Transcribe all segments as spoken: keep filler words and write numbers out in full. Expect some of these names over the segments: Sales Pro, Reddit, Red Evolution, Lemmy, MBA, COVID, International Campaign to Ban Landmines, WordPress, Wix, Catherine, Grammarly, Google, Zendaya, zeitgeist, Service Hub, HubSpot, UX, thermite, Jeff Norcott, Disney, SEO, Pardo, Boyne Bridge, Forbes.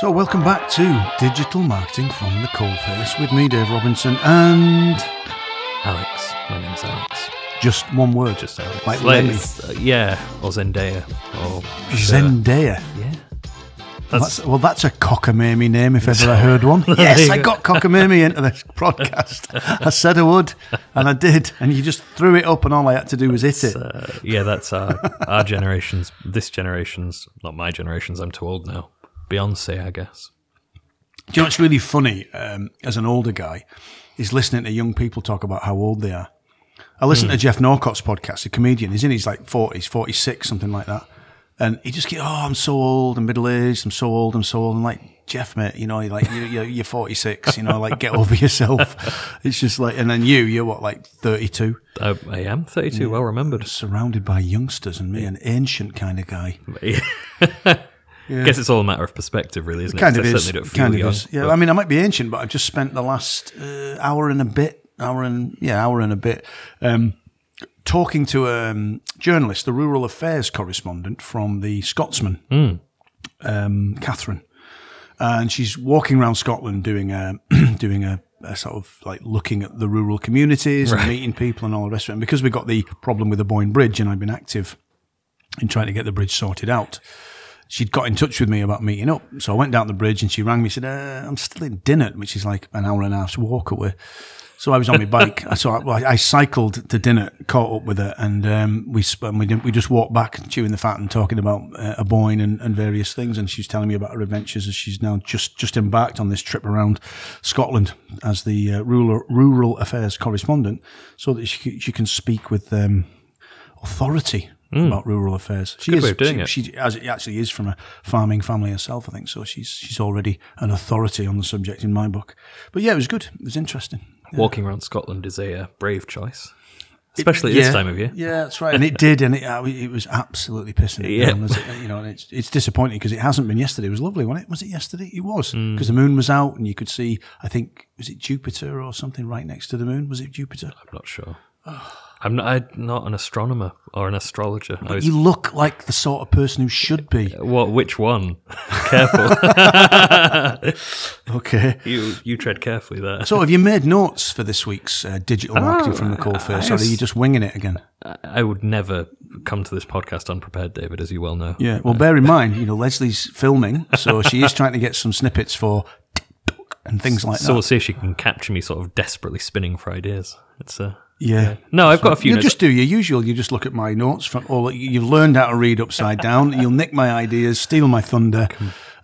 So welcome back to Digital Marketing from the Coalface with me, Dave Robinson, and... Alex. My name's Alex. Just one word. Just Alex. Like Lemmy. Uh, yeah, or Zendaya. Or Zendaya? Yeah. That's... Well, that's, well, that's a cockamamie name if ever I heard one. Yes, I got cockamamie into this podcast. I said I would, and I did. And you just threw it up, and all I had to do was that's, hit it. Uh, yeah, that's our, our generation's, this generation's, not my generation's, I'm too old now. Beyonce, I guess. Do you know what's really funny, um, as an older guy, is listening to young people talk about how old they are. I listen mm. to Jeff Norcott's podcast, a comedian. He's in his like forties, forty-six, something like that. And he just keeps, oh, I'm so old, I'm middle-aged, I'm so old, I'm so old. I'm like, Jeff, mate, you know, you're, like, you're, you're forty-six, you know, like, get over yourself. It's just like, and then you, you're what, like thirty-two? I, I am thirty-two, yeah. Well remembered. Surrounded by youngsters and me, an ancient kind of guy. Yeah. I guess it's all a matter of perspective, really, isn't it? Kind of is. Kind of is. Yeah, I mean, I might be ancient, but I've just spent the last uh, hour and a bit, hour and yeah, hour and a bit, um, talking to a um, journalist, the rural affairs correspondent from the Scotsman, mm. um, Catherine, and she's walking around Scotland doing a doing a, a sort of like looking at the rural communities right. and meeting people and all the rest of it. And because we got the problem with the Boyne Bridge, and I've been active in trying to get the bridge sorted out. She'd got in touch with me about meeting up. So I went down the bridge and she rang me and said, uh, I'm still in Dinnet, which is like an hour and a half's walk away. So I was on my bike. So I, well, I cycled to Dinnet, caught up with her, and um, we and we, didn't, we just walked back, chewing the fat and talking about uh, a Boyne and, and various things. And she's telling me about her adventures as she's now just, just embarked on this trip around Scotland as the uh, rural, rural affairs correspondent so that she, she can speak with um, authority. Mm. About rural affairs. She Good is way of doing she, it. She, as it actually is from a farming family herself, I think. So she's she's already an authority on the subject in my book. But yeah, it was good. It was interesting. Yeah. Walking around Scotland is a uh, brave choice, especially it, yeah, this time of year. Yeah, that's right. And it did, and it, uh, it was absolutely pissing it down. Yeah. You know, and it's it's disappointing because it hasn't been yesterday. It was lovely, wasn't it? Was it yesterday? It was because mm. the moon was out, and you could see. I think was it Jupiter or something right next to the moon? Was it Jupiter? I'm not sure. Oh. I'm not, I'm not an astronomer or an astrologer. But was, you look like the sort of person who should be. What? Which one? Careful. Okay. You you tread carefully there. So have you made notes for this week's uh, digital marketing oh, from the Coalface, or are you just winging it again? I would never come to this podcast unprepared, David, as you well know. Yeah. Well, bear in mind, you know, Leslie's filming, so she is trying to get some snippets for TikTok and things like so that. So we'll see if she can capture me sort of desperately spinning for ideas. It's a... Uh, Yeah. yeah. No, I've got a few You'll notes. Just do your usual. You just look at my notes. From all You've learned how to read upside down. You'll nick my ideas, steal my thunder,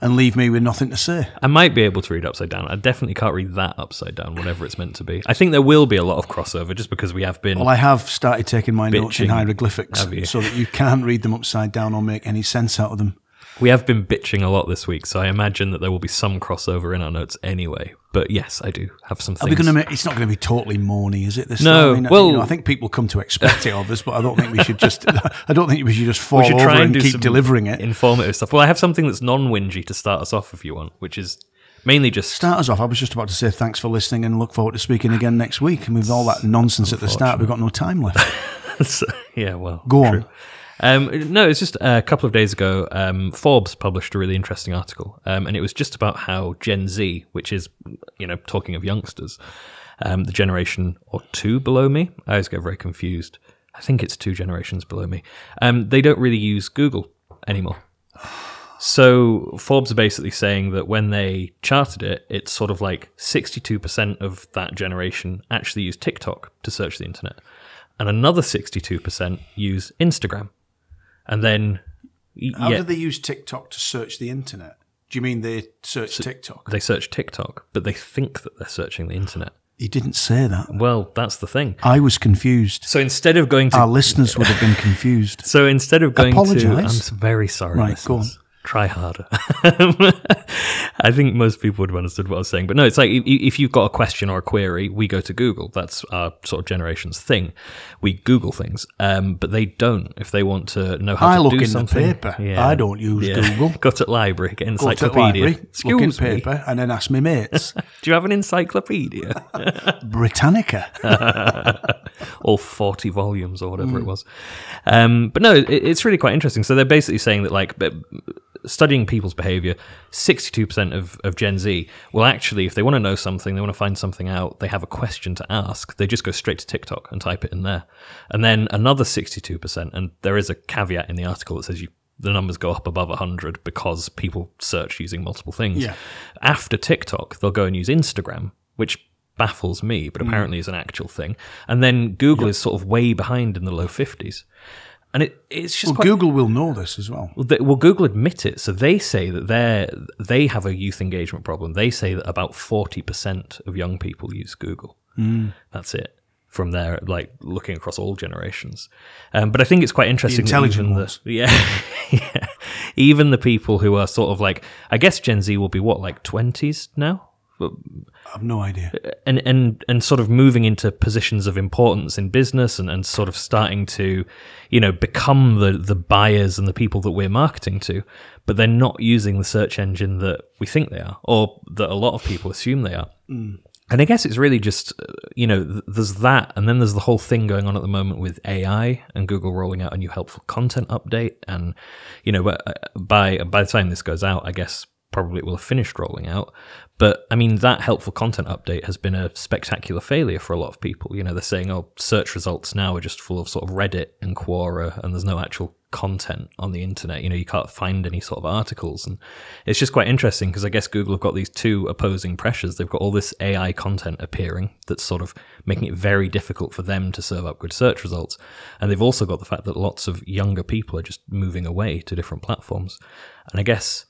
and leave me with nothing to say. I might be able to read upside down. I definitely can't read that upside down, whatever it's meant to be. I think there will be a lot of crossover just because we have been... Well, I have started taking my bitching, notes in hieroglyphics so that you can't read them upside down or make any sense out of them. We have been bitching a lot this week, so I imagine that there will be some crossover in our notes anyway. But yes, I do have some things. Are we gonna make, it's not going to be totally mourny, is it? This no, time? I mean, well, you know, I think people come to expect it of us, but I don't think we should just. I don't think we should just fall should over and, and keep delivering it. Informative stuff. Well, I have something that's non-whingy to start us off if you want, which is mainly just start us off. I was just about to say thanks for listening and look forward to speaking again next week. And with all that nonsense at the start, we've got no time left. So, yeah, well, go on. True. Um, no, it's just a couple of days ago, um, Forbes published a really interesting article, um, and it was just about how Gen Z, which is, you know, talking of youngsters, um, the generation or two below me, I always get very confused. I think it's two generations below me. Um, they don't really use Google anymore. So Forbes are basically saying that when they charted it, it's sort of like sixty-two percent of that generation actually use TikTok to search the internet, and another sixty-two percent use Instagram. And then, how yeah. do they use TikTok to search the internet? Do you mean they search so, TikTok? They search TikTok, but they think that they're searching the internet. You didn't say that. Well, that's the thing. I was confused. So instead of going to our listeners would have been confused. So instead of going Apologize. to, I'm very sorry. Right, listeners. Go on. Try harder. I think most people would have understood what I was saying. But no, it's like if you've got a question or a query, we go to Google. That's our sort of generation's thing. We Google things, um, but they don't. If they want to know how I to do something. I look in the paper. Yeah. I don't use yeah. Google. Go to the library, get encyclopedia. Go to the library, look in me. paper, and then ask me mates. Do you have an encyclopedia? Britannica. Or forty volumes or whatever mm. it was. Um, but no, it, it's really quite interesting. So they're basically saying that like... studying people's behavior, sixty-two percent of, of Gen Z will actually, if they want to know something, they want to find something out, they have a question to ask, they just go straight to TikTok and type it in there. And then another sixty-two percent, and there is a caveat in the article that says you, the numbers go up above one hundred because people search using multiple things. Yeah. After TikTok, they'll go and use Instagram, which baffles me, but apparently mm. is an actual thing. And then Google yep. is sort of way behind in the low fifties. And it, it's just well, quite, Google will know this as well. They, well, Google admit it. So they say that they they have a youth engagement problem. They say that about forty percent of young people use Google. Mm. That's it. From there, like looking across all generations. Um, but I think it's quite interesting. The intelligent even ones. The, yeah, yeah. Even the people who are sort of like, I guess Gen Z will be what, like twenties now? I have no idea. And, and, and sort of moving into positions of importance in business and, and sort of starting to, you know, become the, the buyers and the people that we're marketing to, but they're not using the search engine that we think they are or that a lot of people assume they are. Mm. And I guess it's really just, you know, there's that, and then there's the whole thing going on at the moment with A I and Google rolling out a new helpful content update. And, you know, by, by the time this goes out, I guess probably it will have finished rolling out. But, I mean, that helpful content update has been a spectacular failure for a lot of people. You know, they're saying, oh, search results now are just full of sort of Reddit and Quora, and there's no actual content on the internet. You know, you can't find any sort of articles. And it's just quite interesting because I guess Google have got these two opposing pressures. They've got all this A I content appearing that's sort of making it very difficult for them to serve up good search results. And they've also got the fact that lots of younger people are just moving away to different platforms. And I guess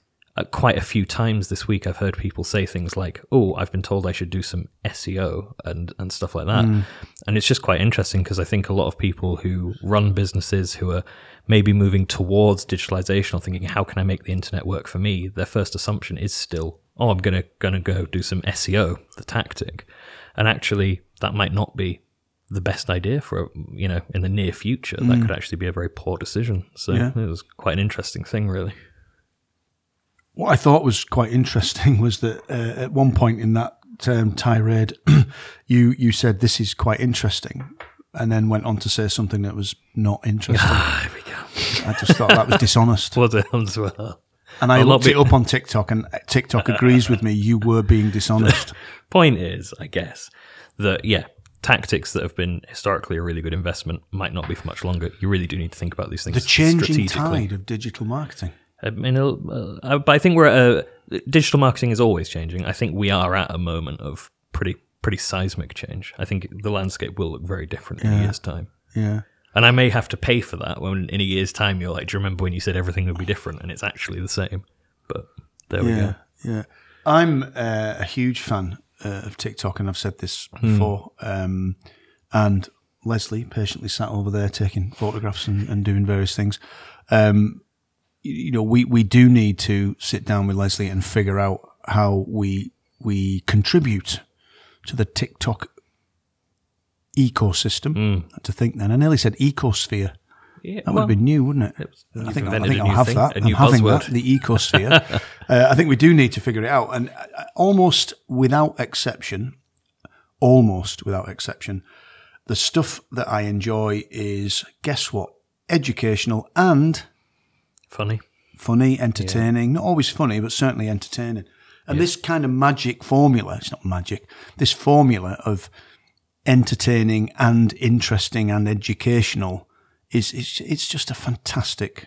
quite a few times this week I've heard people say things like, oh, I've been told I should do some S E O and, and stuff like that. Mm. And it's just quite interesting because I think a lot of people who run businesses who are maybe moving towards digitalization or thinking, how can I make the internet work for me? Their first assumption is still, oh, I'm gonna gonna go do some S E O, the tactic. And actually that might not be the best idea for, you know, in the near future. Mm. That could actually be a very poor decision. So yeah. It was quite an interesting thing, really. What I thought was quite interesting was that uh, at one point in that um, tirade, you you said this is quite interesting, and then went on to say something that was not interesting. Ah, here we go. I just thought that was dishonest. Was it as well? And I looked it up on TikTok, and TikTok agrees with me. You were being dishonest. Point is, I guess that yeah. tactics that have been historically a really good investment might not be for much longer. You really do need to think about these things. The changing tide of digital marketing. I mean, uh, but I think we're at a, digital marketing is always changing. I think we are at a moment of pretty pretty seismic change. I think the landscape will look very different yeah. in a year's time. Yeah, and I may have to pay for that when in a year's time you're like, do you remember when you said everything would be different and it's actually the same? But there yeah, we go. Yeah, I'm uh, a huge fan uh, of TikTok, and I've said this before. Mm. Um, and Leslie patiently sat over there taking photographs and, and doing various things. Um, You know, we, we do need to sit down with Leslie and figure out how we we contribute to the TikTok ecosystem. Mm. To think then, I nearly said ecosphere. Yeah, that well, would have been new, wouldn't it? it I think I think I'll have thing, that. I'm having buzzword. That. The ecosphere. uh, I think we do need to figure it out, and almost without exception, almost without exception, the stuff that I enjoy is, guess what, educational and funny. Funny, entertaining. Yeah. Not always funny, but certainly entertaining. And yeah. this kind of magic formula, it's not magic, this formula of entertaining and interesting and educational is, it's, it's just a fantastic,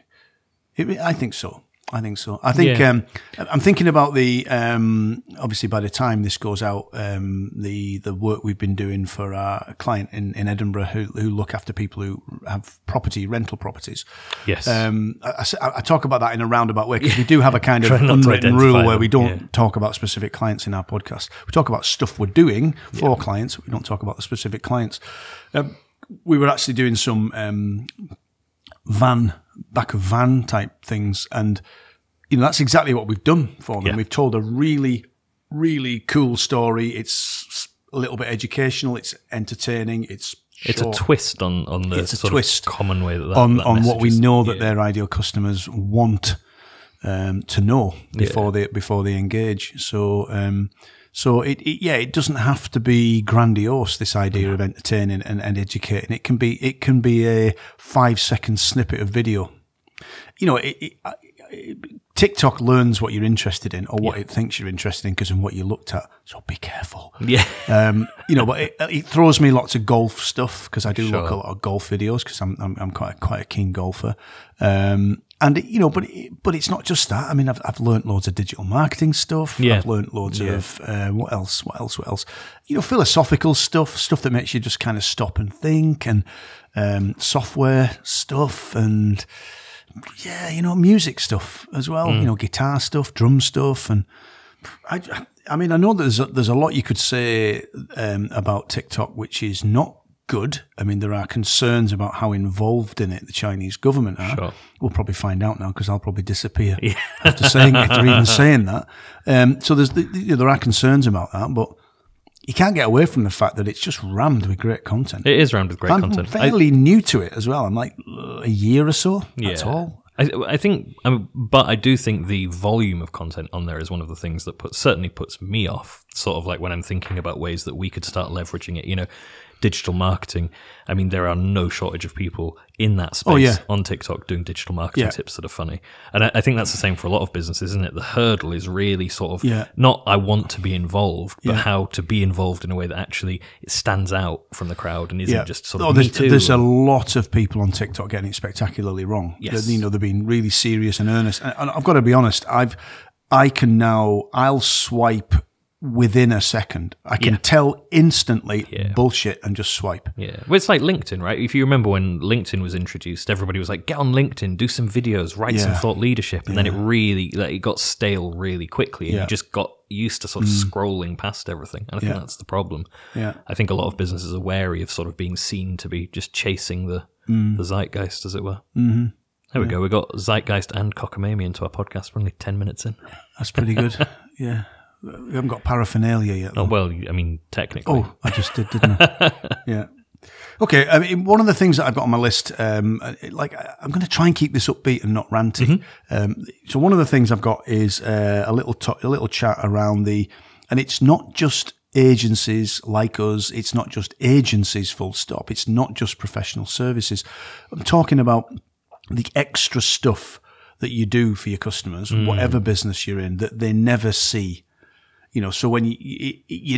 it, I think so. I think so. I think, yeah. um, I'm thinking about the, um, obviously by the time this goes out, um, the, the work we've been doing for our client in, in Edinburgh who, who look after people who have property, rental properties. Yes. Um, I, I, I talk about that in a roundabout way because yeah. we do have a kind of unwritten rule where we don't yeah. talk about specific clients in our podcast. We talk about stuff we're doing for yeah. clients. We don't talk about the specific clients. Um, we were actually doing some, um, van, back of van type things, and you know, that's exactly what we've done for them. Yeah. We've told a really, really cool story. It's a little bit educational. It's entertaining. It's short. It's a twist on on the it's a sort twist of common way that, that on that on what we know that yeah. their ideal customers want um, to know before yeah. they before they engage. So um, so it, it yeah, it doesn't have to be grandiose. This idea yeah. of entertaining and, and educating, it can be it can be a five second snippet of video. You know, it, it, TikTok learns what you're interested in or what yeah. it thinks you're interested in because of what you looked at. So be careful. Yeah. Um, you know, but it, it throws me lots of golf stuff because I do sure. look a lot of golf videos because I'm, I'm, I'm quite, quite a keen golfer. Um, and, it, you know, but, it, but it's not just that. I mean, I've, I've learned loads of digital marketing stuff. Yeah. I've learned loads yeah. of, uh, what else, what else, what else? You know, philosophical stuff, stuff that makes you just kind of stop and think, and um, software stuff, and, yeah, you know, music stuff as well, mm. you know, guitar stuff, drum stuff. And I, I mean, I know there's a, there's a lot you could say um, about TikTok, which is not good. I mean, there are concerns about how involved in it the Chinese government are. Sure. We'll probably find out now because I'll probably disappear yeah. after saying it, or even saying that. Um, so there's the, you know, there are concerns about that, but you can't get away from the fact that it's just rammed with great content. It is rammed with great I'm content. I'm fairly I, new to it as well. I'm like a year or so, yeah. that's all. I, I think, I mean, but I do think the volume of content on there is one of the things that puts, certainly puts me off, sort of like when I'm thinking about ways that we could start leveraging it, you know, digital marketing. I mean, there are no shortage of people in that space oh, yeah. on TikTok doing digital marketing yeah. tips that are funny. And I, I think that's the same for a lot of businesses, isn't it? The hurdle is really sort of yeah. not I want to be involved, but yeah. how to be involved in a way that actually it stands out from the crowd and isn't yeah. just sort of oh, there's, me too. There's a lot of people on TikTok getting it spectacularly wrong. Yes. They're, you know, they're being really serious and earnest. And I've got to be honest, I've I can now, I'll swipe within a second. I can yeah. tell instantly yeah. bullshit and just swipe. Yeah. Well, it's like LinkedIn, right? If you remember when LinkedIn was introduced, everybody was like, get on LinkedIn, do some videos, write yeah. some thought leadership. And yeah. then it really, like, it got stale really quickly and yeah. you just got used to sort of mm. scrolling past everything. And I think yeah. that's the problem. Yeah. I think a lot of businesses are wary of sort of being seen to be just chasing the, mm. the zeitgeist, as it were. Mm-hmm. There we yeah. go. We got zeitgeist and cockamamie into our podcast. We're only ten minutes in. That's pretty good. yeah. We haven't got paraphernalia yet. Though. Oh, well, I mean, technically. Oh, I just did, didn't I? yeah. Okay, I mean, one of the things that I've got on my list, um, like, I'm going to try and keep this upbeat and not ranty. Mm-hmm. um, so one of the things I've got is uh, a little to- a little chat around the, and it's not just agencies like us, it's not just agencies full stop, it's not just professional services. I'm talking about the extra stuff that you do for your customers, mm. whatever business you're in, that they never see. You know, so when you you,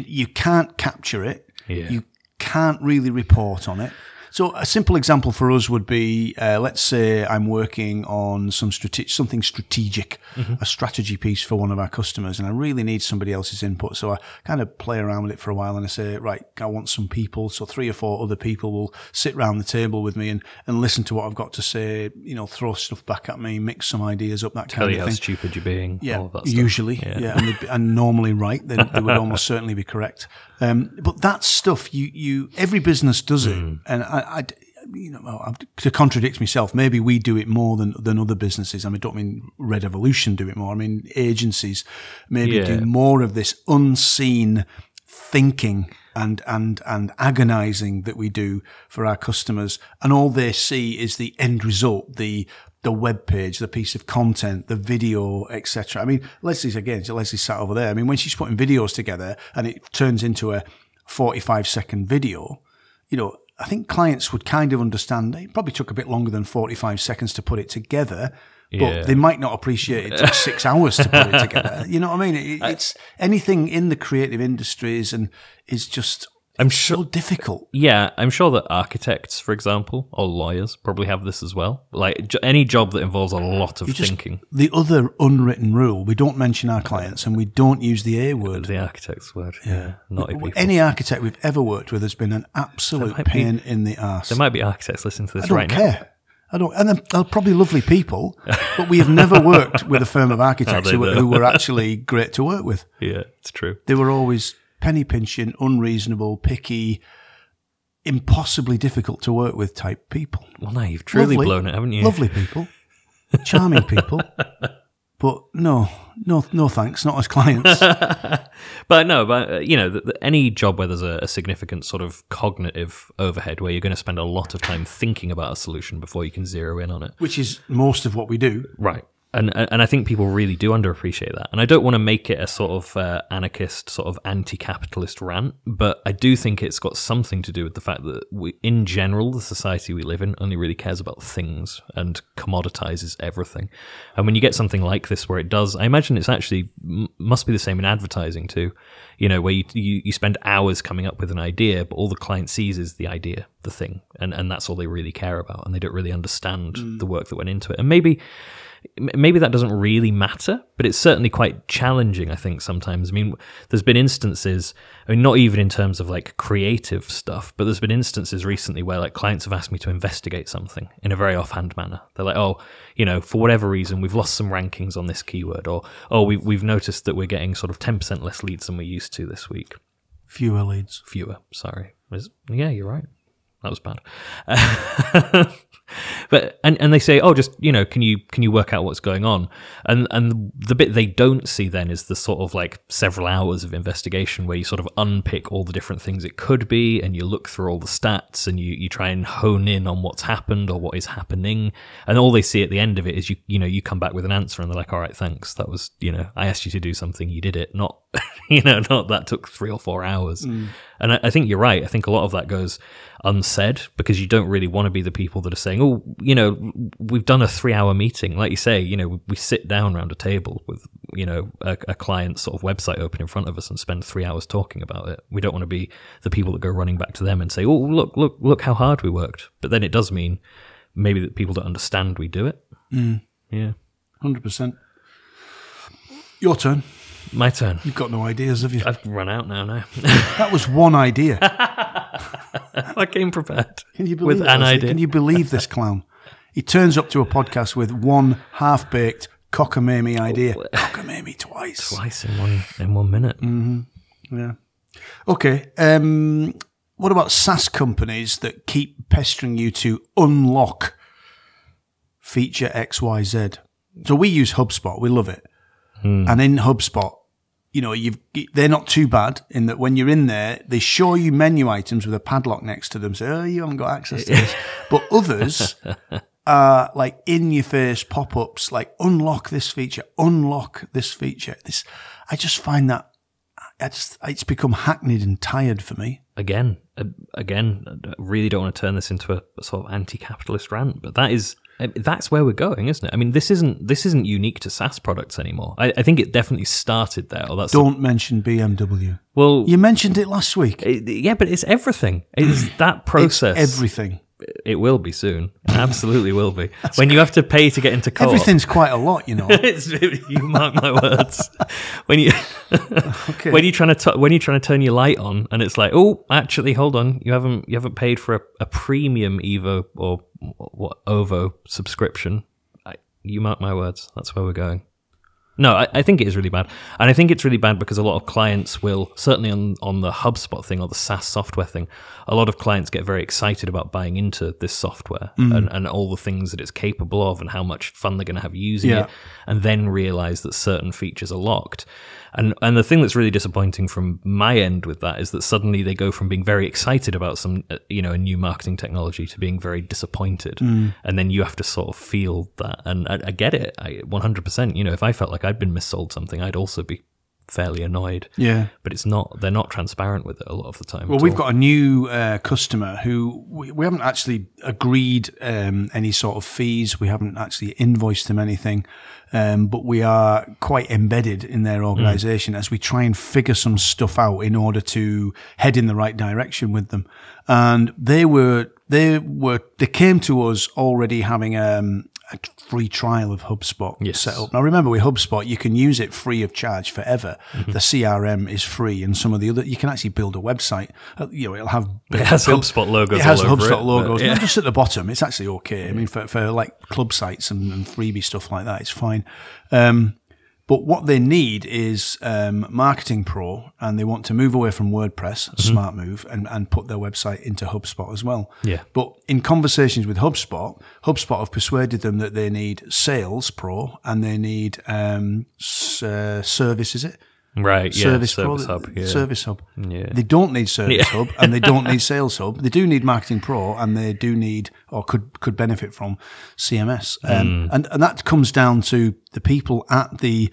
you can't capture it, yeah. you can't really report on it. So a simple example for us would be, uh, let's say I'm working on some strate- something strategic, mm-hmm. a strategy piece for one of our customers, and I really need somebody else's input. So I kind of play around with it for a while and I say, right, I want some people. So three or four other people will sit around the table with me and, and listen to what I've got to say, you know, throw stuff back at me, mix some ideas up, that Tell kind of thing. Tell you how stupid you're being. Yeah, all of that stuff. Usually. Yeah, yeah and, be, and normally right. They, they would almost certainly be correct. Um, but that stuff, you, you, every business does it. Mm. And I, I, you know, to contradict myself, maybe we do it more than, than other businesses. I mean, I don't mean Red Evolution do it more. I mean, agencies maybe yeah. do more of this unseen thinking and, and, and agonizing that we do for our customers. And all they see is the end result, the, the web page, the piece of content, the video, et cetera. I mean, Leslie's again, so Leslie sat over there. I mean, when she's putting videos together and it turns into a forty-five second video, you know, I think clients would kind of understand it probably took a bit longer than forty-five seconds to put it together, but yeah. they might not appreciate it took six hours to put it together. You know what I mean? It, it's anything in the creative industries and is just I'm sure, so difficult. Yeah, I'm sure that architects, for example, or lawyers probably have this as well. Like any job that involves a lot of just, thinking. The other unwritten rule, we don't mention our clients and we don't use the A word. The architect's word. Yeah. Naughty people. Any architect we've ever worked with has been an absolute pain be, in the arse. There might be architects listening to this right now. I don't care. Now. I don't, and they're probably lovely people, but we have never worked with a firm of architects who, who were actually great to work with. Yeah, it's true. They were always penny pinching, unreasonable, picky, impossibly difficult to work with type people. Well, now you've truly lovely, blown it, haven't you? Lovely people, charming people, but no, no, no thanks, not as clients. But no, but you know, the, the, any job where there's a, a significant sort of cognitive overhead where you're going to spend a lot of time thinking about a solution before you can zero in on it. Which is most of what we do. Right. And and I think people really do underappreciate that. And I don't want to make it a sort of uh, anarchist, sort of anti-capitalist rant, but I do think it's got something to do with the fact that we, in general, the society we live in only really cares about things and commoditizes everything. And when you get something like this where it does, I imagine it's actually must be the same in advertising too, you know, where you, you, you spend hours coming up with an idea, but all the client sees is the idea, the thing, and, and that's all they really care about, and they don't really understand mm. the work that went into it. And maybe... Maybe that doesn't really matter, but it's certainly quite challenging, I think, sometimes. I mean, there's been instances, I mean, not even in terms of like creative stuff, but there's been instances recently where like clients have asked me to investigate something in a very offhand manner. They're like, oh, you know, for whatever reason, we've lost some rankings on this keyword, or, oh, we've, we've noticed that we're getting sort of ten percent less leads than we used to this week. Fewer leads. Fewer, sorry. Was, yeah, you're right. That was bad. But and, and they say, oh, just, you know, can you can you work out what's going on? And and the bit they don't see then is the sort of like several hours of investigation where you sort of unpick all the different things it could be, and you look through all the stats, and you you try and hone in on what's happened or what is happening. And all they see at the end of it is you you know you come back with an answer, and they're like, all right, thanks, that was, you know, I asked you to do something, you did it, not you know not that took three or four hours. Mm. And I, I think you're right. I think a lot of that goes unsaid because you don't really want to be the people that are saying, oh, you know, we've done a three-hour meeting. Like you say, you know, we sit down around a table with, you know, a, a client's sort of website open in front of us and spend three hours talking about it. We don't want to be the people that go running back to them and say, oh, look, look, look how hard we worked. But then it does mean maybe that people don't understand we do it. Mm. Yeah. one hundred percent. Your turn. My turn. You've got no ideas, have you? I've run out now, no. That was one idea. I came prepared Can you believe with an idea. Can you believe this clown? He turns up to a podcast with one half-baked cockamamie idea. Cockamamie twice. Twice in one in one minute. Mm-hmm. Yeah. Okay. Um, what about SaaS companies that keep pestering you to unlock feature X Y Z? So we use HubSpot. We love it. Mm. And in HubSpot, you know, you've, they're not too bad in that when you're in there, they show you menu items with a padlock next to them, say, oh, you haven't got access to this. But others are like in-your-face pop-ups, like unlock this feature, unlock this feature. This, I just find that I just, it's become hackneyed and tired for me. Again, again, I really don't want to turn this into a, a sort of anti-capitalist rant, but that is... That's where we're going, isn't it? I mean, this isn't this isn't unique to SaaS products anymore. I, I think it definitely started there. Or that's Don't a, mention B M W. Well, you mentioned it last week. It, yeah, but it's everything. It's that process. It's everything. It will be soon. It absolutely will be. When you have to pay to get into court. Everything's quite a lot, you know. It's, you mark my words. When you okay. when you're trying to when you're trying to turn your light on, and it's like, oh, actually, hold on, you haven't you haven't paid for a, a premium Evo or what Ovo subscription. I, you mark my words. That's where we're going. No, I, I think it is really bad. And I think it's really bad because a lot of clients will, certainly on, on the HubSpot thing or the SaaS software thing, a lot of clients get very excited about buying into this software mm. and, and all the things that it's capable of and how much fun they're going to have using yeah. it, and then realize that certain features are locked. And and the thing that's really disappointing from my end with that is that suddenly they go from being very excited about some, you know, a new marketing technology to being very disappointed. Mm. And then you have to sort of feel that. And I, I get it. I, one hundred percent. You know, if I felt like I'd been missold something, I'd also be fairly annoyed. Yeah. But it's not, they're not transparent with it a lot of the time. Well, we've all. got a new uh, customer who we, we haven't actually agreed um, any sort of fees. We haven't actually invoiced them anything. Um, but we are quite embedded in their organization mm. as we try and figure some stuff out in order to head in the right direction with them. And they were, they were, they came to us already having um, a free trial of HubSpot yes. set up. Now remember, with HubSpot, you can use it free of charge forever. Mm-hmm. The C R M is free, and some of the other, you can actually build a website. You know, it'll have it has built, HubSpot logos. It has all HubSpot over it, logos. Yeah. Not just at the bottom. It's actually okay. I mean, for for like club sites and, and freebie stuff like that, it's fine. Um, but what they need is um, Marketing Pro, and they want to move away from WordPress, mm-hmm. smart move, and, and put their website into HubSpot as well. Yeah. But in conversations with HubSpot, HubSpot have persuaded them that they need Sales Pro and they need um, uh, Service, is it? Right, Service yeah, Service Pro, Hub. Yeah. Service Hub. Yeah. They don't need Service yeah. Hub, and they don't need Sales Hub. They do need Marketing Pro, and they do need, or could could benefit from, C M S. Um, mm. and, and that comes down to the people at the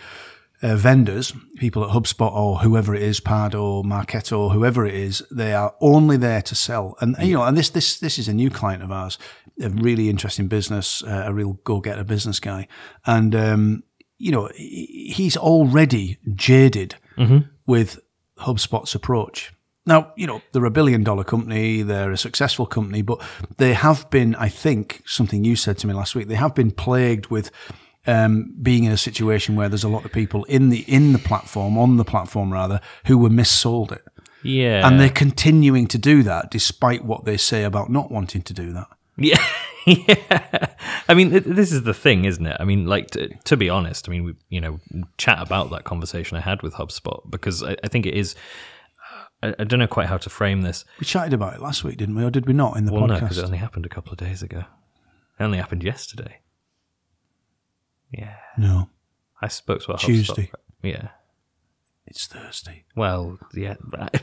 uh, vendors, people at HubSpot or whoever it is, Pardo, Marketo, whoever it is. They are only there to sell. And, you know, and this this this is a new client of ours, a really interesting business, uh, a real go-getter business guy. And, um, you know, he's already jaded Mm-hmm. with HubSpot's approach. Now, you know, they're a billion dollar company, they're a successful company, but they have been, I think, something you said to me last week, they have been plagued with um, being in a situation where there's a lot of people in the in the platform, on the platform rather, who were missold it. Yeah. And they're continuing to do that despite what they say about not wanting to do that. Yeah. Yeah, I mean, this is the thing, isn't it? I mean, like, to, to be honest, I mean, we, you know, chat about that conversation I had with HubSpot, because I, I think it is, I, I don't know quite how to frame this. We chatted about it last week, didn't we? Or did we not in the well, podcast? Well, no, because it only happened a couple of days ago. It only happened yesterday. Yeah. No. I spoke to our HubSpot. Tuesday. Yeah. It's Thursday. Well, yeah, right.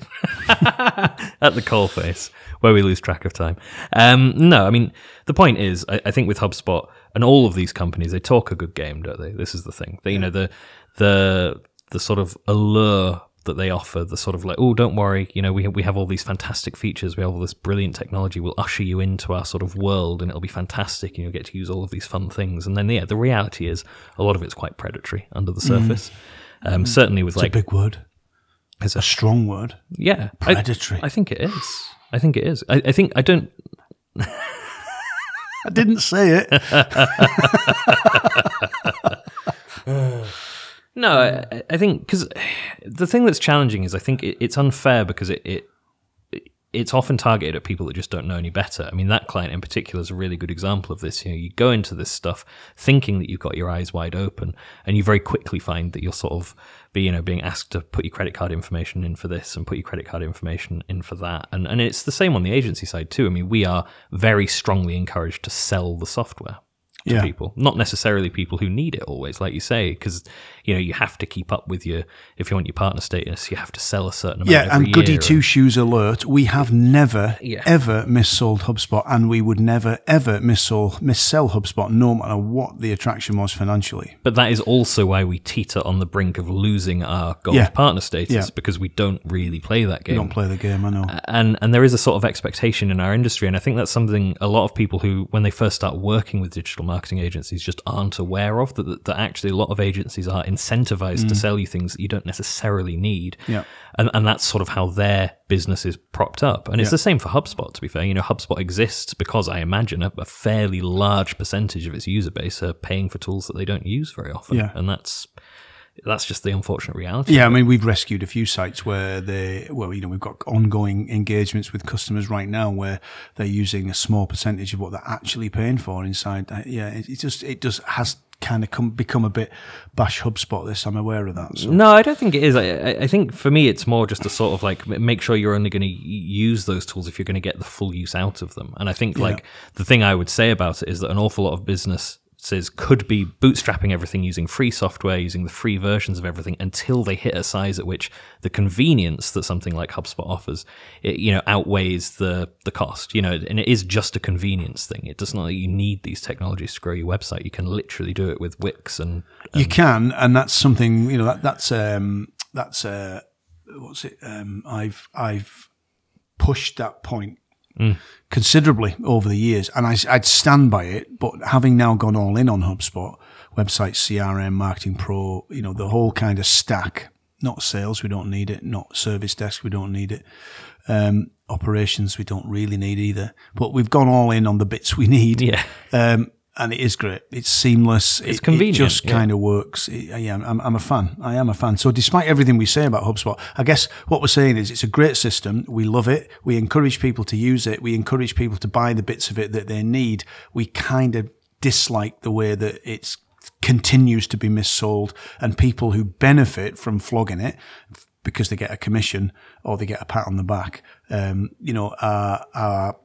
At the coalface, where we lose track of time. Um, no, I mean, the point is, I, I think with HubSpot and all of these companies, they talk a good game, don't they? This is the thing. They, you know, the the the sort of allure that they offer, the sort of like, oh, don't worry, you know, we we have all these fantastic features, we have all this brilliant technology, we'll usher you into our sort of world, and it'll be fantastic, and you'll get to use all of these fun things. And then, yeah, the reality is, a lot of it's quite predatory under the surface. Mm. Um, certainly with it's like a big word, it's a, a strong word. Yeah, predatory. I, I think it is. I think it is. I, I think I don't. I didn't say it. No, I, I think because the thing that's challenging is I think it, it's unfair because it, it it's often targeted at people that just don't know any better. I mean, that client in particular is a really good example of this. You know, you go into this stuff thinking that you've got your eyes wide open, and you very quickly find that you're sort of be, you know, being asked to put your credit card information in for this and put your credit card information in for that. And and it's the same on the agency side too. I mean, we are very strongly encouraged to sell the software to yeah. people, not necessarily people who need it always, like you say, because, you know, you have to keep up with your, if you want your partner status, you have to sell a certain amount. Yeah, and goody two-shoes alert, we have never, yeah. ever missold HubSpot, and we would never, ever missell missell HubSpot, no matter what the attraction was financially. But that is also why we teeter on the brink of losing our gold yeah. partner status, yeah. because we don't really play that game. We don't play the game, I know. And, and there is a sort of expectation in our industry, and I think that's something a lot of people who, when they first start working with digital marketing agencies, just aren't aware of, that, that actually a lot of agencies are incentivized mm. to sell you things that you don't necessarily need. Yeah. And, and that's sort of how their business is propped up. And yeah. it's the same for HubSpot, to be fair. You know, HubSpot exists because I imagine a, a fairly large percentage of its user base are paying for tools that they don't use very often. Yeah. And that's that's just the unfortunate reality. Yeah, I mean, we've rescued a few sites where they, well, you know, we've got ongoing engagements with customers right now where they're using a small percentage of what they're actually paying for inside. Yeah, it, it just it just has kind of come, become a bit bash HubSpot this. I'm aware of that. So. No, I don't think it is. I, I think for me, it's more just a sort of like, make sure you're only going to use those tools if you're going to get the full use out of them. And I think yeah. like the thing I would say about it is that an awful lot of business says could be bootstrapping everything using free software, using the free versions of everything until they hit a size at which the convenience that something like HubSpot offers, it, you know, outweighs the the cost, you know, and it is just a convenience thing. It does not that you need these technologies to grow your website. You can literally do it with Wix and, and you can, and that's something, you know, that that's um that's uh what's it um I've I've pushed that point Mm. considerably over the years, and I, I'd stand by it. But having now gone all in on HubSpot, website, C R M, Marketing Pro, you know, the whole kind of stack, not sales, we don't need it, not service desk, we don't need it, um, operations, we don't really need either. But we've gone all in on the bits we need. Yeah. Um, and it is great. It's seamless. It's it, convenient. It just yeah. kind of works. It, yeah, I'm, I'm a fan. I am a fan. So despite everything we say about HubSpot, I guess what we're saying is it's a great system. We love it. We encourage people to use it. We encourage people to buy the bits of it that they need. We kind of dislike the way that it continues to be missold, and people who benefit from flogging it because they get a commission or they get a pat on the back, um, you know, are... are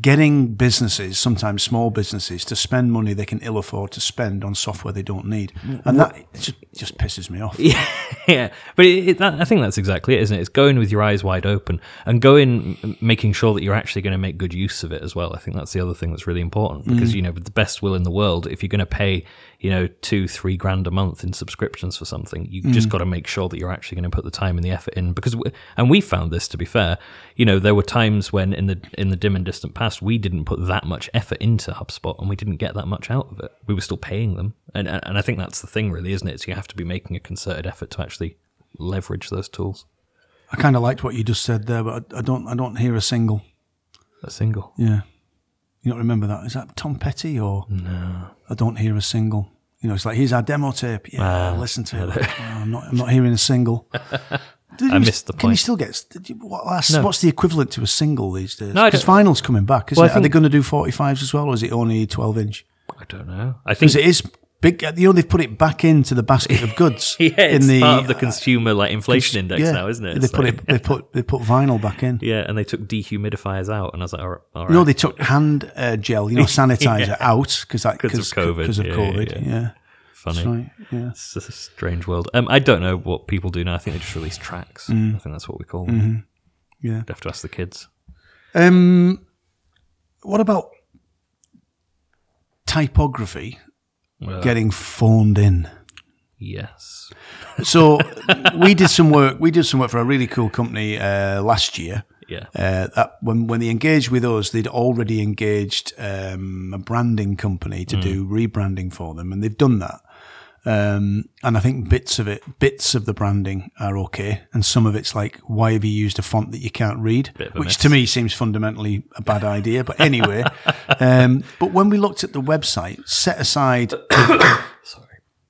getting businesses, sometimes small businesses, to spend money they can ill afford to spend on software they don't need. And that it just, it just pisses me off. Yeah, yeah. But it, it, that, I think that's exactly it, isn't it? It's going with your eyes wide open and going, making sure that you're actually going to make good use of it as well. I think that's the other thing that's really important, because, mm. you know, with the best will in the world, if you're going to pay, you know, two, three grand a month in subscriptions for something, you've mm. just got to make sure that you're actually going to put the time and the effort in. Because, we, and we found this, to be fair, you know, there were times when in the, in the dim and distant past, we didn't put that much effort into HubSpot and we didn't get that much out of it. We were still paying them. And and I think that's the thing really, isn't it? So you have to be making a concerted effort to actually leverage those tools. I kind of liked what you just said there, but I, I don't I don't hear a single. A single? Yeah. You don't remember that? Is that Tom Petty or? No. I don't hear a single. You know, it's like, here's our demo tape. Yeah, uh, listen to it. oh, I'm, not, I'm not hearing a single. Did I you, missed the point. Can you still get? Did you, what, that's, no. What's the equivalent to a single these days? Because no, vinyl's coming back, isn't well, it? Think, are they going to do forty-fives as well, or is it only twelve inch? I don't know. I think it is big. You know, they've put it back into the basket of goods. yeah, it's in the, part of the consumer like inflation cons index yeah, now, isn't it? They put, like, it, they put they put vinyl back in. Yeah, and they took dehumidifiers out, and I was like, all right. All right. No, they took hand uh, gel, you know, sanitizer yeah. out because that because of COVID. Because of yeah, COVID, yeah. yeah. yeah. Funny. Right, yeah. It's a strange world. Um, I don't know what people do now. I think they just release tracks. Mm. I think that's what we call them. Mm-hmm. Yeah, you'd have to ask the kids. Um, what about typography well, getting phoned in? Yes. So we did some work. We did some work for a really cool company uh, last year. Yeah. Uh, that when when they engaged with us, they'd already engaged um, a branding company to mm. do rebranding for them, and they've done that. Um, and I think bits of it, bits of the branding are okay. And some of it's like, why have you used a font that you can't read? Which mess. To me seems fundamentally a bad idea. But anyway, um, but when we looked at the website, set aside, sorry,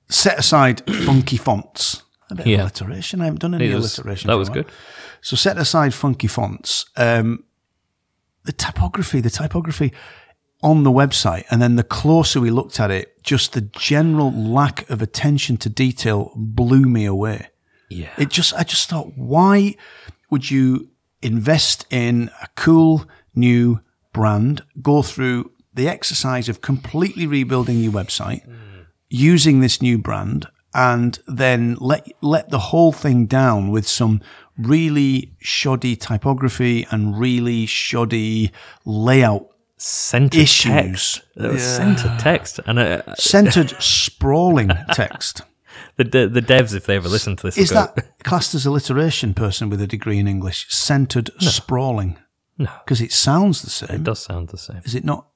set aside funky fonts. A bit yeah. of alliteration. I haven't done any was, alliteration. That was good. So set aside funky fonts. Um, the typography, the typography on the website, and then the closer we looked at it, just the general lack of attention to detail blew me away. Yeah, it just I just thought, why would you invest in a cool new brand? Go through the exercise of completely rebuilding your website mm. using this new brand. And then let let the whole thing down with some really shoddy typography and really shoddy layout centered issues. Text. There was yeah. centered text and a, centered sprawling text. The, the the devs, if they ever listen to this, is that go. Classed as alliteration? Person with a degree in English, centered no. sprawling. No, because it sounds the same. It does sound the same. Is it not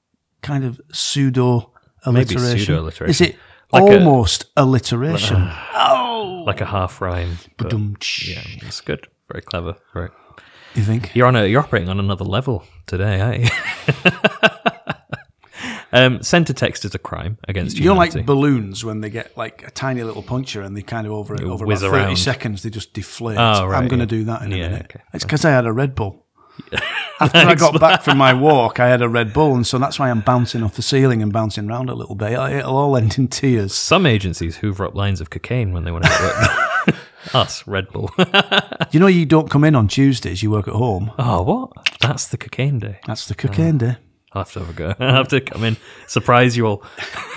kind of pseudo alliteration? Maybe pseudo alliteration. Is it? Like almost a, alliteration. Like a, oh! Like a half rhyme. But yeah, that's good. Very clever. Right. You think? You're on a, you're operating on another level today, aren't you? um, Center text is a crime against you're humanity. You're like balloons when they get like a tiny little puncture and they kind of over, over about thirty around. Seconds, they just deflate. Oh, right, I'm going to yeah. do that in a yeah, minute. Okay. It's because I had a Red Bull. After I got back from my walk, I had a Red Bull, and so that's why I'm bouncing off the ceiling and bouncing around a little bit. It'll all end in tears. Some agencies hoover up lines of cocaine when they want to work. Us, Red Bull. You know, you don't come in on Tuesdays, you work at home. Oh, what? That's the cocaine day. That's the cocaine uh, day. I'll have to have a go. I'll have to come in, surprise you all.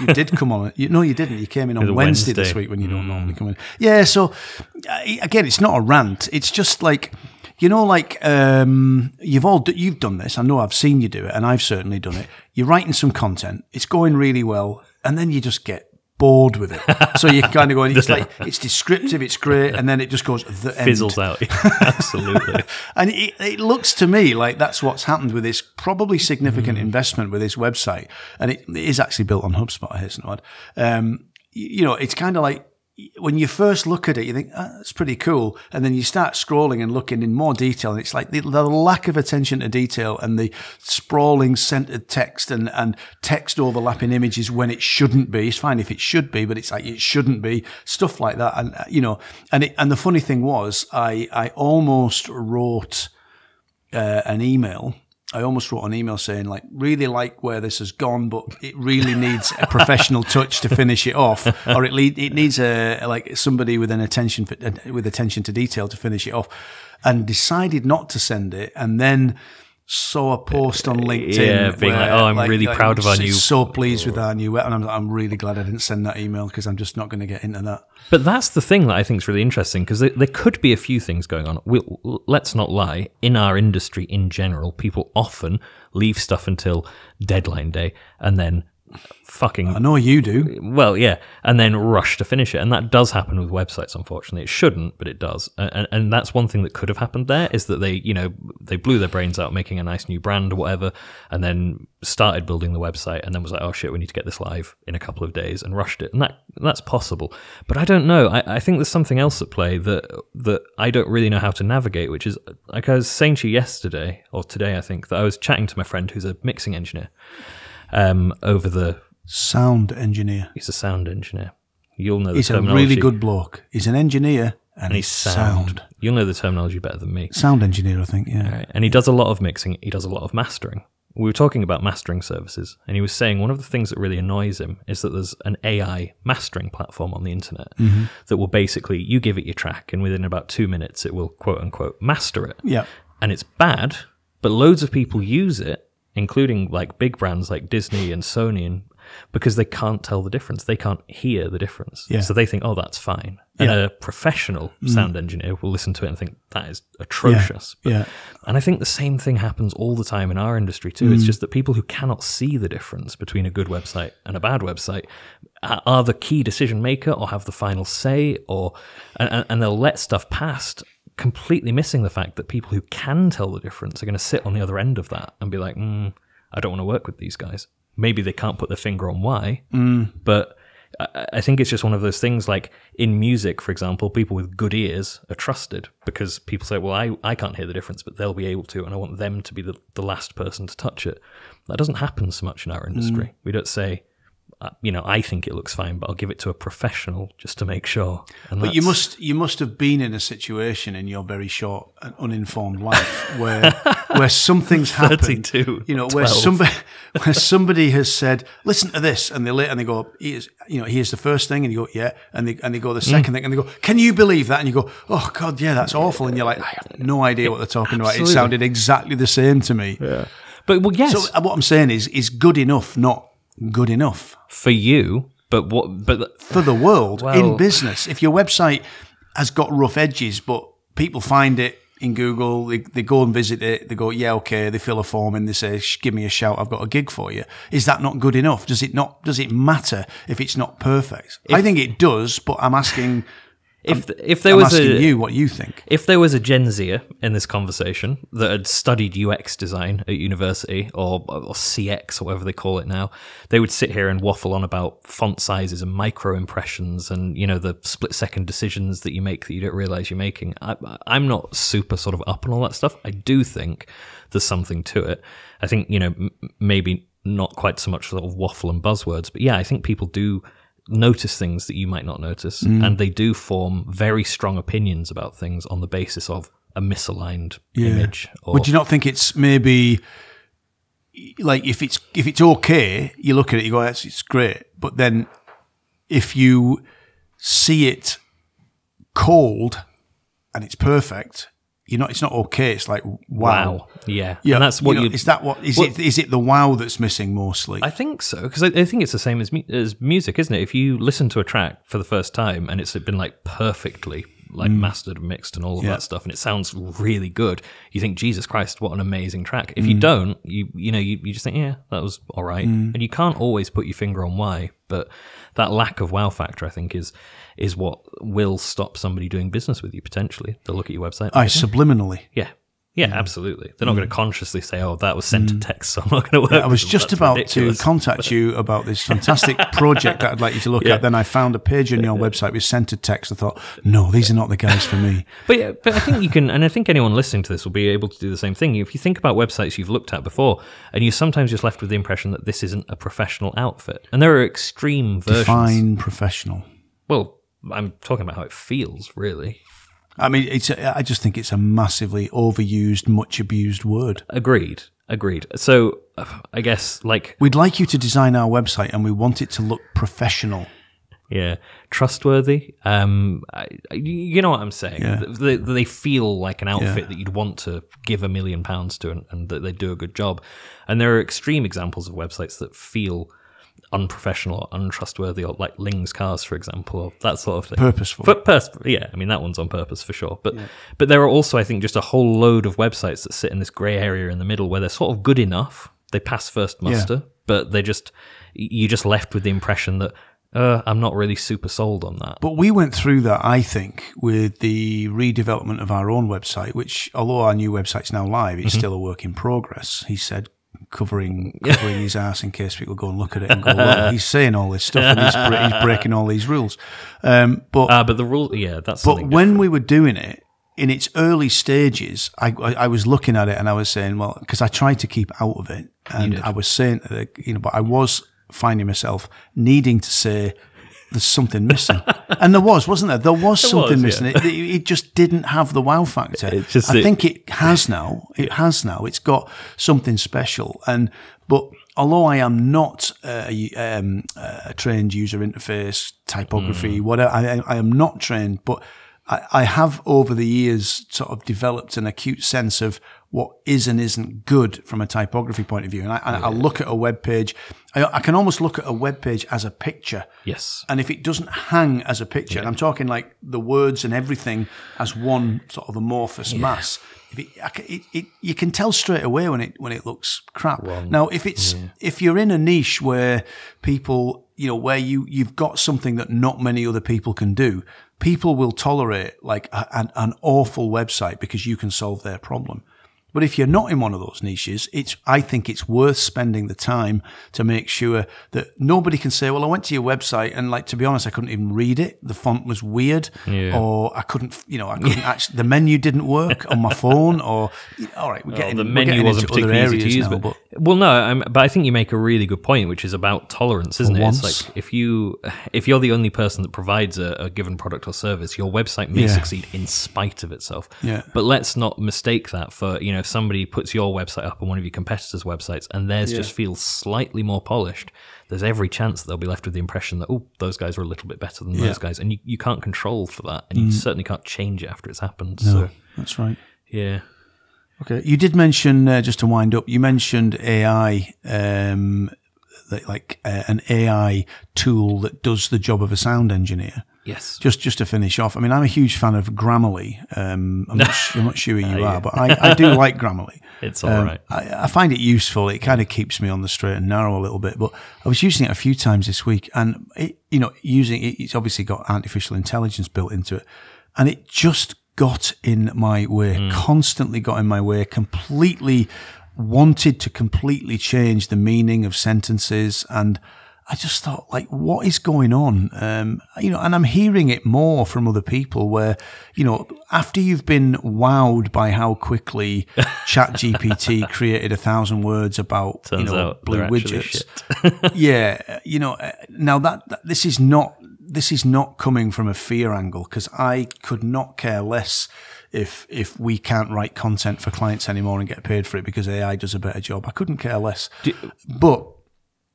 You did come on. You, no, you didn't. You came in on Wednesday, Wednesday this week when you don't mm. normally come in. Yeah, so, again, it's not a rant. It's just like... You know, like um, you've all do, you've done this. I know I've seen you do it, and I've certainly done it. You're writing some content; it's going really well, and then you just get bored with it. So you kind of go, it's like it's descriptive, it's great, and then it just goes the fizzles end. Out. Absolutely. And it, it looks to me like that's what's happened with this probably significant mm. investment with this website, and it, it is actually built on HubSpot. I hear it's not bad. Um, you, you know, it's kind of like. When you first look at it, you think, oh, that's pretty cool. And then you start scrolling and looking in more detail. And it's like the, the lack of attention to detail and the sprawling centered text and, and text overlapping images when it shouldn't be. It's fine if it should be, but it's like it shouldn't be. Stuff like that. And, you know, and it, and the funny thing was, I, I almost wrote uh, an email. I almost wrote an email saying, like, really like where this has gone, but it really needs a professional touch to finish it off, or it, le it needs a like somebody with an attention for, uh, with attention to detail to finish it off, and decided not to send it, and then saw a post on LinkedIn. Yeah, being where, like, oh, I'm like, really like, proud of our new... So pleased with our new... And I'm, I'm really glad I didn't send that email because I'm just not going to get into that. But that's the thing that I think is really interesting because there, there could be a few things going on. We, let's not lie. In our industry in general, people often leave stuff until deadline day and then... fucking I know you do well yeah and then rush to finish it, and that does happen with websites, unfortunately. It shouldn't, but it does, and, and that's one thing that could have happened there, is that they you know they blew their brains out making a nice new brand or whatever, and then started building the website and then was like, oh shit, we need to get this live in a couple of days, and rushed it. And that that's possible, but I don't know. I, I think there's something else at play that that I don't really know how to navigate, which is, like I was saying to you yesterday or today, I think, that I was chatting to my friend who's a mixing engineer. Um, over the sound engineer. He's a sound engineer. You'll know the terminology. He's a really good bloke. He's an engineer and, and he's sound. sound. You'll know the terminology better than me. Sound engineer, I think. Yeah. All right. And he does a lot of mixing. He does a lot of mastering. We were talking about mastering services, and he was saying one of the things that really annoys him is that there's an A I mastering platform on the internet mm-hmm. that will basically, you give it your track, and within about two minutes, it will quote unquote master it. Yeah. And it's bad, but loads of people use it, including like big brands like Disney and Sony, and because they can't tell the difference. They can't hear the difference. Yeah. So they think, oh, that's fine. And yeah. a professional sound mm. engineer will listen to it and think, that is atrocious. Yeah. But, yeah. And I think the same thing happens all the time in our industry too. Mm. It's just that people who cannot see the difference between a good website and a bad website are the key decision maker or have the final say, or and, and they'll let stuff past, completely missing the fact that people who can tell the difference are going to sit on the other end of that and be like, mm, I don't want to work with these guys. Maybe they can't put their finger on why, mm. but I, I think it's just one of those things, like in music, for example, people with good ears are trusted because people say, well, I, I can't hear the difference, but they'll be able to, and I want them to be the, the last person to touch it. That doesn't happen so much in our industry. Mm. We don't say, you know, I think it looks fine, but I'll give it to a professional just to make sure. And but you must, you must have been in a situation in your very short and uninformed life where where something's happened. You know, twelve. where somebody where somebody has said, "Listen to this," and they lit and they go, "Here's, you know, here's the first thing," and you go, "Yeah," and they and they go the second mm. thing, and they go, "Can you believe that?" And you go, "Oh God, yeah, that's awful," and you're like, "I have no idea what they're talking Absolutely. about. It sounded exactly the same to me." Yeah, but well, yes. So what I'm saying is, is good enough, not. Good enough for you, but what? But for the world, well, in business, if your website has got rough edges, but people find it in Google, they, they go and visit it, they go, yeah, okay, they fill a form and they say, give me a shout, I've got a gig for you. Is that not good enough? Does it not? Does it matter if it's not perfect? If, I think it does, but I'm asking. If I'm, if there I'm was asking a, you what you think. If there was a Gen Zer in this conversation that had studied U X design at university or, or C X or whatever they call it now, they would sit here and waffle on about font sizes and micro impressions and you know the split second decisions that you make that you don't realize you're making. I, I'm not super sort of up on all that stuff. I do think there's something to it. I think you know m maybe not quite so much sort of waffle and buzzwords, but yeah, I think people do notice things that you might not notice, mm. and they do form very strong opinions about things on the basis of a misaligned yeah. image. Or would you not think it's maybe like if it's if it's okay, you look at it, you go, "That's it's great," but then if you see it cold and it's perfect, you know, it's not okay. It's like wow, wow. yeah, yeah. And that's what you know, is that what is well, it? Is it the wow that's missing mostly? I think so, because I, I think it's the same as mu as music, isn't it? If you listen to a track for the first time and it's been like perfectly like mm. mastered and mixed and all of yeah. that stuff, and it sounds really good, you think, Jesus Christ, what an amazing track. If mm. you don't, you you know, you, you just think, yeah, that was all right, mm. and you can't always put your finger on why. But that lack of wow factor, I think, is is what will stop somebody doing business with you, potentially. They'll look at your website. I subliminally. Yeah. Yeah, mm. absolutely. They're not mm. going to consciously say, oh, that was sent mm. to text, so I'm not going to work yeah, I was just about ridiculous. to contact but... you about this fantastic project that I'd like you to look yeah. at. Then I found a page on your yeah. website with sent to text. I thought, no, these yeah. are not the guys for me. But yeah, but I think you can, and I think anyone listening to this will be able to do the same thing. If you think about websites you've looked at before, and you're sometimes just left with the impression that this isn't a professional outfit. And there are extreme versions. Define professional. Well, I'm talking about how it feels, really. I mean, it's a, I just think it's a massively overused, much abused word. Agreed. Agreed. So I guess like... We'd like you to design our website and we want it to look professional. Yeah. Trustworthy. Um, I, you know what I'm saying? Yeah. They, they feel like an outfit yeah. that you'd want to give a million pounds to, and, and that they do a good job. And there are extreme examples of websites that feel unprofessional or untrustworthy, or like Ling's Cars, for example, or that sort of thing. Purposeful. For, pers yeah, I mean, that one's on purpose for sure. But yeah. but there are also, I think, just a whole load of websites that sit in this grey area in the middle where they're sort of good enough. They pass first muster, yeah. but they're just, you're just left with the impression that, uh, I'm not really super sold on that. But we went through that, I think, with the redevelopment of our own website, which, although our new website's now live, it's mm-hmm. still a work in progress, he said, covering covering his ass in case people go and look at it and go, well, he's saying all this stuff and he's, bre he's breaking all these rules. Um, but uh, but the rule, yeah, that's. But when different. we were doing it in its early stages, I, I I was looking at it and I was saying, well, because I tried to keep out of it, and I was saying, you know, but I was finding myself needing to say, there's something missing. And there was, wasn't there? There was there something was, missing. Yeah. It, it just didn't have the wow factor. It just, I it, think it has now. It has now. It's got something special. And but although I am not a, um, a trained user interface, typography, mm. whatever, I, I am not trained, but I, I have over the years sort of developed an acute sense of what is and isn't good from a typography point of view. And I, yeah. I look at a web page. I, I can almost look at a web page as a picture. Yes. And if it doesn't hang as a picture, yeah. and I'm talking like the words and everything as one sort of amorphous yeah. mass, if it, it, it, you can tell straight away when it when it looks crap. Wrong. Now, if it's yeah. if you're in a niche where people, you know, where you you've got something that not many other people can do, people will tolerate like a, an, an awful website because you can solve their problem. But if you're not in one of those niches, it's, I think it's worth spending the time to make sure that nobody can say, well, I went to your website and, like, to be honest, I couldn't even read it. The font was weird, yeah. or I couldn't, you know, I couldn't actually, the menu didn't work on my phone, or, all right, we're getting, well, the menu we're getting wasn't into other areas to use, now, but, but. Well, no, I'm, but I think you make a really good point, which is about tolerance, isn't it? Once. It's like, if, you, if you're the only person that provides a, a given product or service, your website may yeah. succeed in spite of itself. Yeah. But let's not mistake that for, you know, if somebody puts your website up on one of your competitors' websites and theirs yeah. just feels slightly more polished, there's every chance that they'll be left with the impression that, oh, those guys are a little bit better than yeah. those guys. And you, you can't control for that. And mm. you certainly can't change it after it's happened. No, so that's right. Yeah. Okay. You did mention, uh, just to wind up, you mentioned A I, um, like uh, an A I tool that does the job of a sound engineer. Yes. Just just to finish off, I mean, I'm a huge fan of Grammarly. Um, I'm, not sure, I'm not sure who you are, but I, I do like Grammarly. It's all um, right. I, I find it useful. It kind of keeps me on the straight and narrow a little bit. But I was using it a few times this week, and it, you know, using it, it's obviously got artificial intelligence built into it, and it just got in my way, mm. constantly got in my way, completely wanted to completely change the meaning of sentences and. I just thought, like, what is going on? Um, you know, and I'm hearing it more from other people where, you know, after you've been wowed by how quickly ChatGPT created a thousand words about, Turns you know, blue widgets. yeah. You know, now that, that this is not, this is not coming from a fear angle, because I could not care less if, if we can't write content for clients anymore and get paid for it because A I does a better job. I couldn't care less. Do but,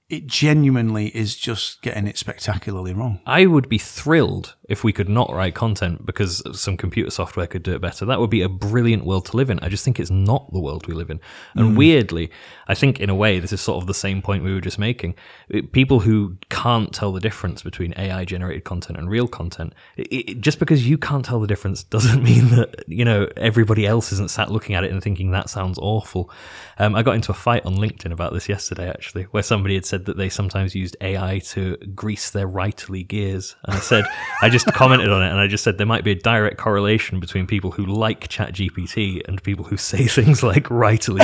it genuinely is just getting it spectacularly wrong. I would be thrilled if we could not write content because some computer software could do it better. That would be a brilliant world to live in. I just think it's not the world we live in. And mm. weirdly, I think in a way, this is sort of the same point we were just making. People who can't tell the difference between A I-generated content and real content, it, just because you can't tell the difference doesn't mean that, you know, everybody else isn't sat looking at it and thinking, that sounds awful. Um, I got into a fight on LinkedIn about this yesterday, actually, where somebody had said, that they sometimes used A I to grease their writerly gears. And I said, I just commented on it and I just said there might be a direct correlation between people who like ChatGPT and people who say things like writerly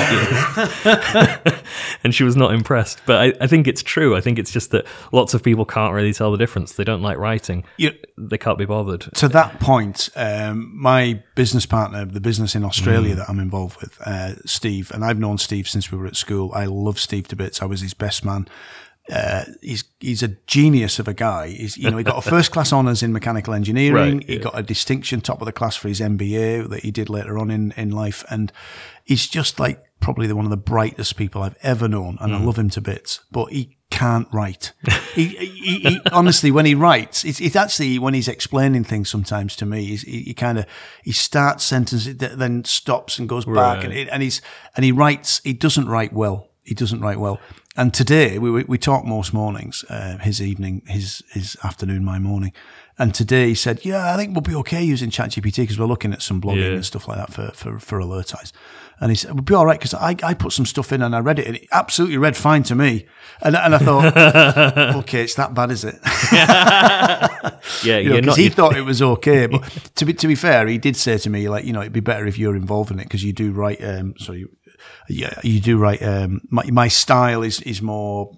gears. And she was not impressed. But I, I think it's true. I think it's just that lots of people can't really tell the difference. They don't like writing. You, they can't be bothered. To that point, um, my business partner, the business in Australia mm. that I'm involved with, uh, Steve, and I've known Steve since we were at school. I love Steve to bits. I was his best man. Uh, he's he's a genius of a guy. He's, you know, he got a first class honours in mechanical engineering. Right, yeah. He got a distinction, top of the class, for his M B A that he did later on in in life. And he's just like probably the, one of the brightest people I've ever known, and mm. I love him to bits. But he can't write. He, he, he, honestly, when he writes, it's, it's actually when he's explaining things sometimes to me, he's, he, he kind of, he starts sentences, then stops and goes right. back. And, it, and, he's, and he writes, he doesn't write well. He doesn't write well. And today, we we, we talk most mornings, uh, his evening, his, his afternoon, my morning. And today he said, yeah, I think we'll be okay using ChatGPT because we're looking at some blogging yeah. and stuff like that for, for, for alert eyes. And he said, we'll be all right because I, I put some stuff in and I read it and it absolutely read fine to me. And, and I thought, okay, it's that bad, is it? yeah, you know, you're not, he you're... thought it was okay. But to be, to be fair, he did say to me, like, you know, it'd be better if you're involved in it because you do write, um, so you, yeah, you do write, um, my, my style is, is more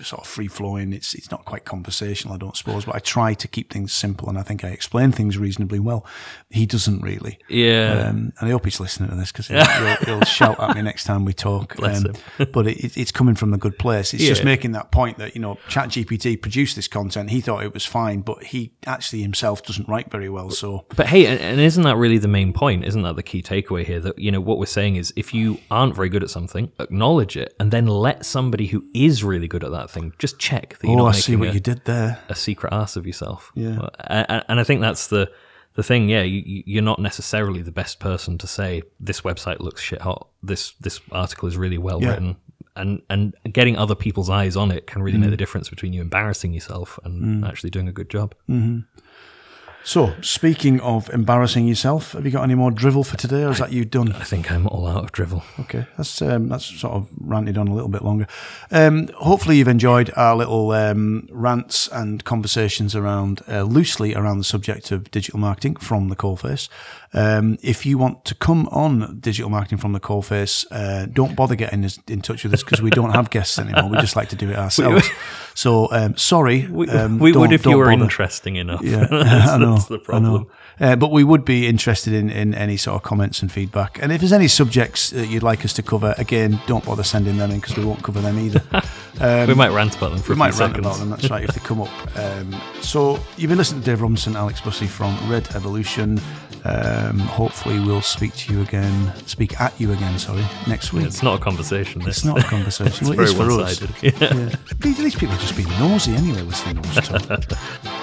sort of free flowing. It's, it's not quite conversational, I don't suppose, but I try to keep things simple. And I think I explain things reasonably well. He doesn't really. Yeah. Um, and I hope he's listening to this because he'll, he'll, he'll shout at me next time we talk. Bless um, him. But it, it's coming from a good place. It's yeah. just making that point that, you know, ChatGPT produced this content. He thought it was fine, but he actually himself doesn't write very well. So, but hey, and, and isn't that really the main point? Isn't that the key takeaway here? That, you know, what we're saying is if you aren't very good at something, acknowledge it and then let somebody who is really good at that thing just check that you're oh, not I see what a, you did there. A secret ass of yourself. Yeah. And, and I think that's the the thing. Yeah, you, you're not necessarily the best person to say this website looks shit hot. This this article is really well yeah. written, and and getting other people's eyes on it can really mm. make the difference between you embarrassing yourself and mm. actually doing a good job. Mm-hmm. So, speaking of embarrassing yourself, have you got any more drivel for today, or is that you done? I think I'm all out of drivel. Okay, that's um, that's sort of ranted on a little bit longer. Um, hopefully you've enjoyed our little um, rants and conversations around, uh, loosely around the subject of digital marketing from the coalface. Um, if you want to come on Digital Marketing from the Coalface, uh, don't bother getting in touch with us because we don't have guests anymore. We just like to do it ourselves. So, um, sorry. We, um, we would if you were bother. interesting enough. Yeah, that's, I know, that's the problem. I know. Uh, but we would be interested in, in any sort of comments and feedback. And if there's any subjects that you'd like us to cover, again, don't bother sending them in because we won't cover them either. Um, we might rant about them for a few seconds. We might rant about them, that's right, if they come up. Um, so, you've been listening to Dave Robinson, Alex Bussey from Red Evolution. Um, hopefully we'll speak to you again, speak at you again, sorry, next week. It's not a conversation. It's not a conversation. It's well, very it is for one-sided. Us. Yeah. Yeah. These people are just being nosy anyway, listening to us talk.